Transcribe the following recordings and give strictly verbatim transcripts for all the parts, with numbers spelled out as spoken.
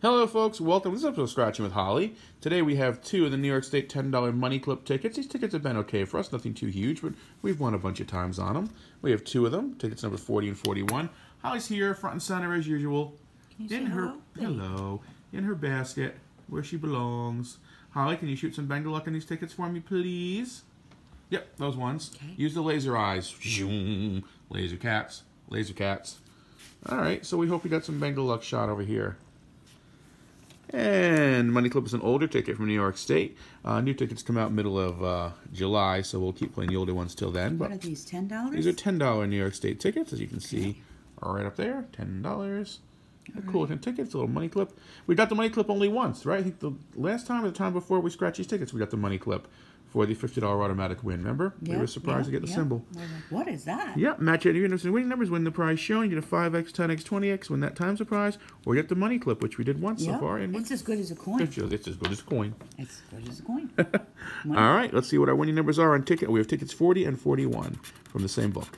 Hello folks, welcome to this episode of Scratching with Holly. Today we have two of the New York State ten dollar Money Clip tickets. These tickets have been okay for us, nothing too huge, but we've won a bunch of times on them. We have two of them, tickets number forty and forty-one. Holly's here, front and center as usual. Can you in say her hello? hello, in her basket, where she belongs. Holly, can you shoot some bang luck on these tickets for me, please? Yep, those ones. Okay. Use the laser eyes. Laser cats, laser cats. All right, so we hope we got some bang luck shot over here. And Money Clip is an older ticket from New York State. Uh, new tickets come out middle of uh, July, so we'll keep playing the older ones till then. But what are these, ten dollars? These are ten dollar New York State tickets, as you can see right up there, ten dollars. Cool looking tickets, a little Money Clip. We got the Money Clip only once, right? I think the last time or the time before we scratched these tickets, we got the Money Clip for the fifty dollar automatic win, remember? Yep, we were surprised yep, to get the yep. symbol. Like, what is that? Yep, match any interesting winning numbers, win the prize shown, you get a five X, ten X, twenty X, win that times the prize, or get the Money Clip, which we did once yep. so far. And it's as good as a coin. It's, it's as good as a coin. It's as good as a coin. All right, let's see what our winning numbers are on ticket. We have tickets forty and forty-one from the same book.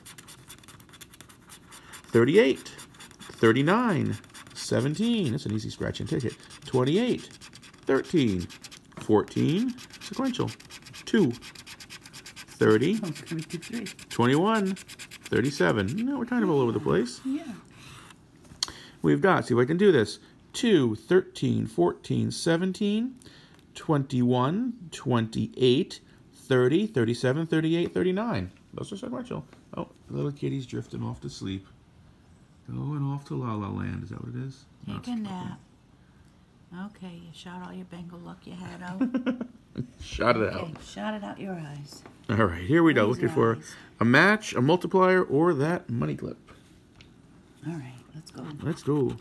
thirty-eight, thirty-nine, seventeen. That's an easy scratching ticket. twenty-eight, thirteen, fourteen, sequential. two, thirty, twenty-one, thirty-seven. No, we're kind of all over the place. Yeah. We've got, see if I can do this. two, thirteen, fourteen, seventeen, twenty-one, twenty-eight, thirty, thirty-seven, thirty-eight, thirty-nine. Those are sequential. Oh, little kitty's drifting off to sleep. Going off to La La Land. Is that what it is? Take no, a nap. Okay, you shot all your Bengal luck you had out. Shot it okay, out. Shot it out your eyes. All right, here we go. Looking for eyes. a match, a multiplier, or that Money Clip. All right, let's go. Let's go.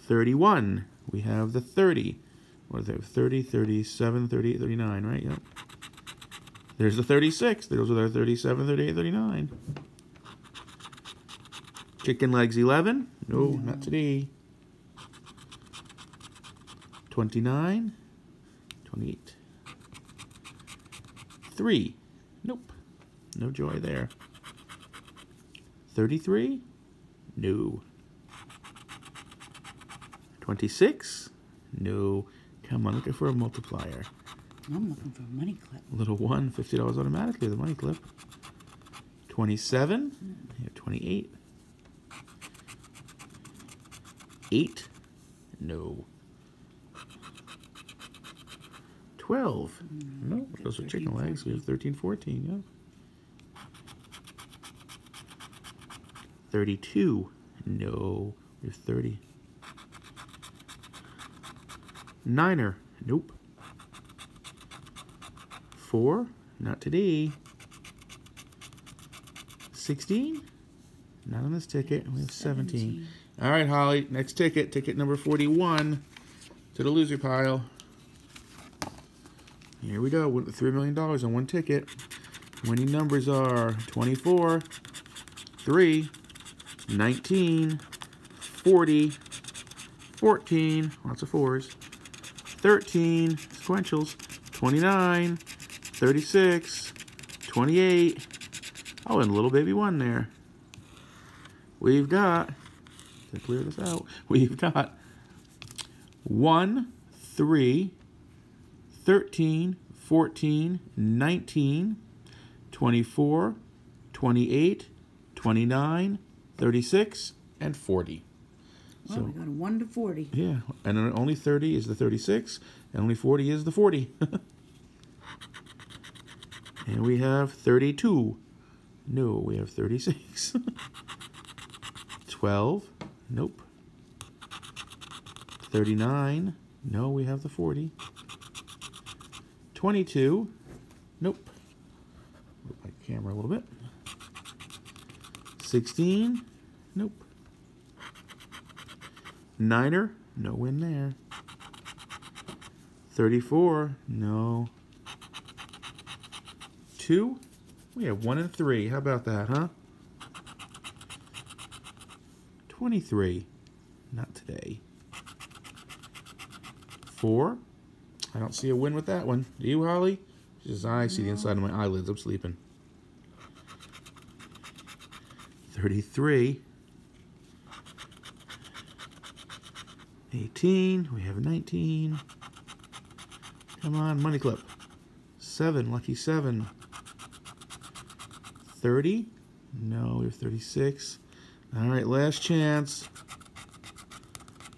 thirty-one. We have the thirty. What is that? thirty, thirty-seven, thirty-eight, thirty-nine, right? Yep. There's the thirty-six. There's our thirty-seven, thirty-eight, thirty-nine. Chicken legs eleven. No, no. not today. twenty-nine, twenty-eight. Three. Nope. No joy there. thirty-three? No. twenty-six? No. Come on, looking for a multiplier. I'm looking for a Money Clip. Little one, fifty dollars automatically, the Money Clip. twenty-seven? Mm. twenty-eight. eight? No. twelve. Mm-hmm. No, those are chicken legs. We have thirteen, fourteen, yeah. thirty-two. No, we have thirty. Niner. Nope. four. Not today. sixteen. Not on this ticket. We have seventeen. All right, Holly, next ticket. Ticket number forty-one to the loser pile. Here we go, three million dollars on one ticket. Winning numbers are twenty-four, three, nineteen, forty, fourteen, lots of fours, thirteen, sequentials, twenty-nine, thirty-six, twenty-eight. Oh, and little baby one there. We've got, to clear this out, we've got one, three, thirteen, fourteen, nineteen, twenty-four, twenty-eight, twenty-nine, thirty-six, and forty. Well, so, we got a one to forty. Yeah, and only thirty is the thirty-six, and only forty is the forty. And we have thirty-two. No, we have thirty-six. twelve. Nope. thirty-nine. No, we have the forty. twenty-two. Nope. Move my camera a little bit. sixteen. Nope. Niner. No win there. thirty-four. No. two. We have one and three. How about that, huh? twenty-three. Not today. four. I don't see a win with that one. Do you, Holly? She says, I see no. the inside of my eyelids. I'm sleeping. thirty-three. eighteen. We have a nineteen. Come on, money clip. seven, lucky seven. thirty. No, we have thirty-six. All right, last chance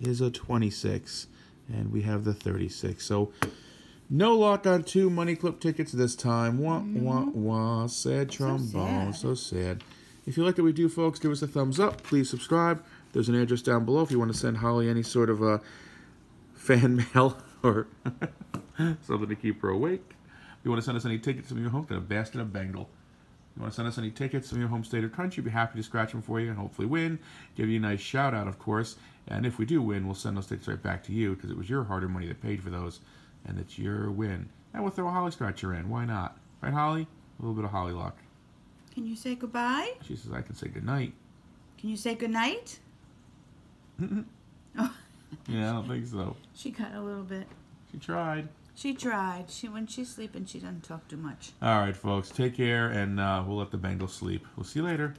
is a twenty-six. And we have the thirty-six. So no luck on two money clip tickets this time. Wah, wah, wah. Sad trombone. So sad. So sad. If you like what we do, folks, give us a thumbs up. Please subscribe. There's an address down below if you want to send Holly any sort of uh, fan mail or something to keep her awake. If you want to send us any tickets from your home, get a basket of Bengal. If you want to send us any tickets from your home state or country, we'll be happy to scratch them for you and hopefully win. Give you a nice shout out, of course. And if we do win, we'll send those tickets right back to you because it was your hard-earned money that paid for those, and it's your win. And we'll throw a Holly scratcher in. Why not? Right, Holly? A little bit of Holly luck. Can you say goodbye? She says, I can say goodnight. Can you say goodnight? Oh. Yeah, I don't think so. She cut a little bit. She tried. She tried. She When she's sleeping, she doesn't talk too much. All right, folks. Take care, and uh, we'll let the Bengals sleep. We'll see you later.